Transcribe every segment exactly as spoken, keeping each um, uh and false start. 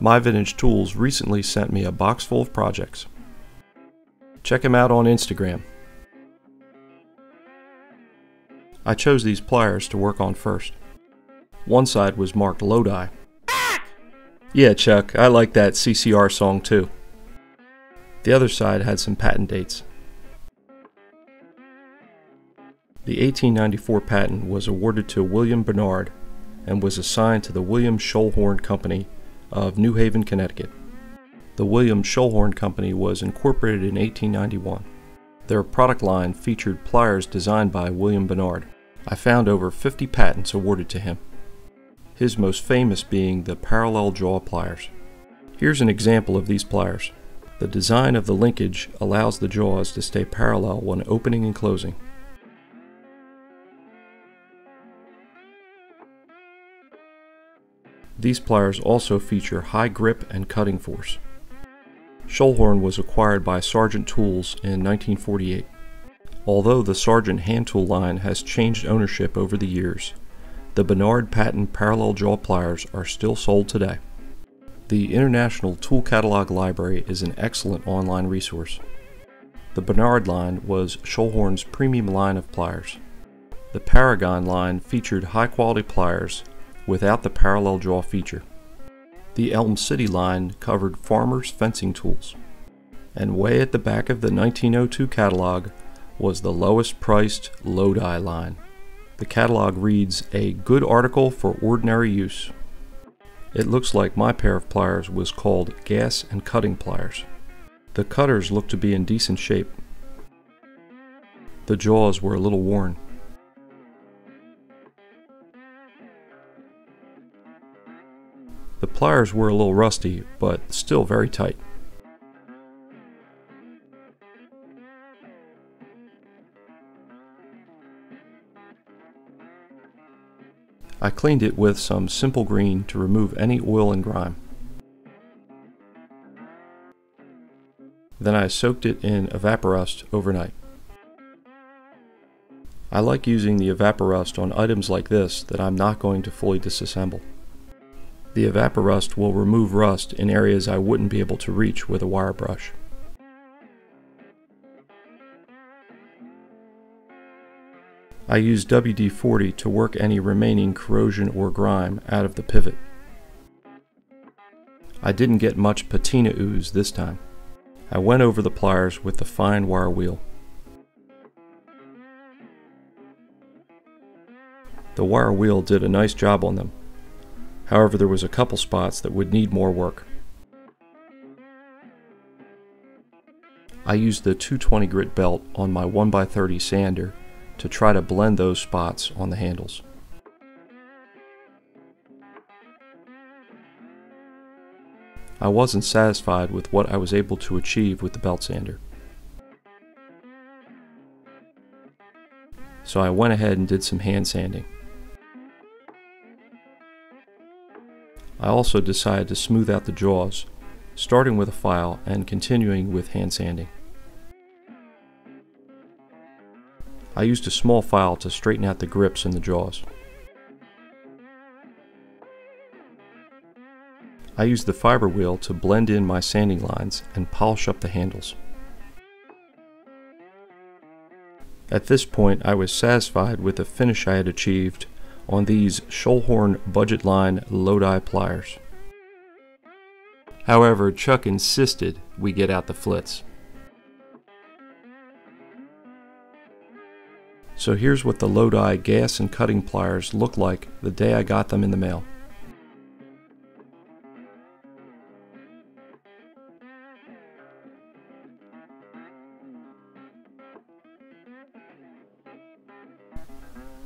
My Vintage Tools recently sent me a box full of projects. Check them out on Instagram. I chose these pliers to work on first. One side was marked Lodi. Yeah, Chuck, I like that C C R song too. The other side had some patent dates. The eighteen ninety-four patent was awarded to William Bernard and was assigned to the William Schollhorn Company of New Haven, Connecticut. The William Schollhorn Company was incorporated in eighteen ninety-one. Their product line featured pliers designed by William Bernard. I found over fifty patents awarded to him, his most famous being the parallel jaw pliers. Here's an example of these pliers. The design of the linkage allows the jaws to stay parallel when opening and closing. These pliers also feature high grip and cutting force. Schollhorn was acquired by Sargent Tools in nineteen forty-eight. Although the Sargent hand tool line has changed ownership over the years, the Bernard patent parallel jaw pliers are still sold today. The International Tool Catalog Library is an excellent online resource. The Bernard line was Schollhorn's premium line of pliers. The Paragon line featured high-quality pliers without the parallel jaw feature. The Elm City line covered farmers' fencing tools. And way at the back of the nineteen oh two catalog was the lowest-priced Lodi line. The catalog reads, "A good article for ordinary use." It looks like my pair of pliers was called gas and cutting pliers. The cutters looked to be in decent shape. The jaws were a little worn. The pliers were a little rusty, but still very tight. I cleaned it with some Simple Green to remove any oil and grime. Then I soaked it in Evaporust overnight. I like using the Evaporust on items like this that I'm not going to fully disassemble. The Evaporust will remove rust in areas I wouldn't be able to reach with a wire brush. I use W D forty to work any remaining corrosion or grime out of the pivot. I didn't get much patina ooze this time. I went over the pliers with the fine wire wheel. The wire wheel did a nice job on them. However, there was a couple spots that would need more work. I used the two twenty grit belt on my one by thirty sander to try to blend those spots on the handles. I wasn't satisfied with what I was able to achieve with the belt sander. So I went ahead and did some hand sanding. I also decided to smooth out the jaws, starting with a file and continuing with hand sanding. I used a small file to straighten out the grips in the jaws. I used the fiber wheel to blend in my sanding lines and polish up the handles. At this point, I was satisfied with the finish I had achieved on these Schollhorn budget line Lodi pliers. However, Chuck insisted we get out the Flitz. So here's what the Lodi gas and cutting pliers look like the day I got them in the mail.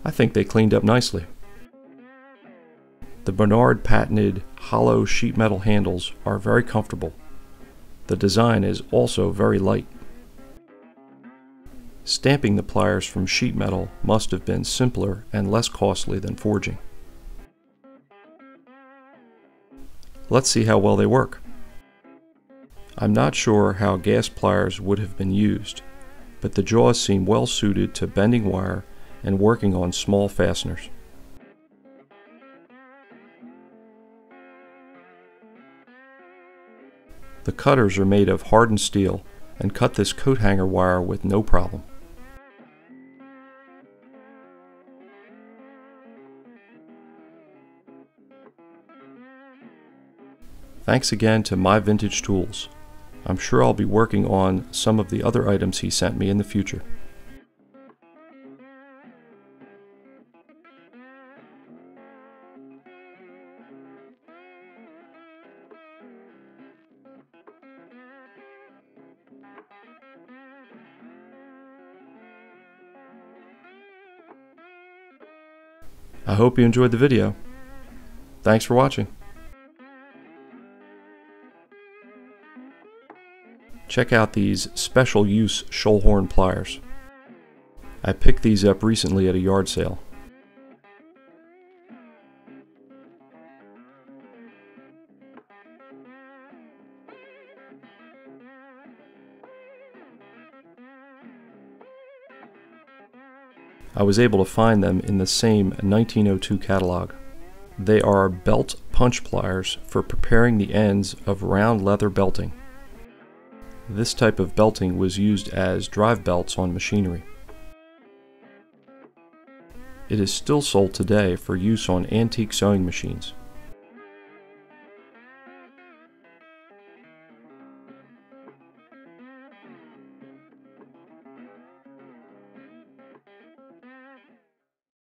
I think they cleaned up nicely. The Bernard patented hollow sheet metal handles are very comfortable. The design is also very light. Stamping the pliers from sheet metal must have been simpler and less costly than forging. Let's see how well they work. I'm not sure how gas pliers would have been used, but the jaws seem well suited to bending wire and working on small fasteners. The cutters are made of hardened steel and cut this coat hanger wire with no problem. Thanks again to My Vintage Tools. I'm sure I'll be working on some of the other items he sent me in the future. I hope you enjoyed the video. Thanks for watching. Check out these special use Schollhorn pliers. I picked these up recently at a yard sale. I was able to find them in the same nineteen oh two catalog. They are belt punch pliers for preparing the ends of round leather belting. This type of belting was used as drive belts on machinery. It is still sold today for use on antique sewing machines.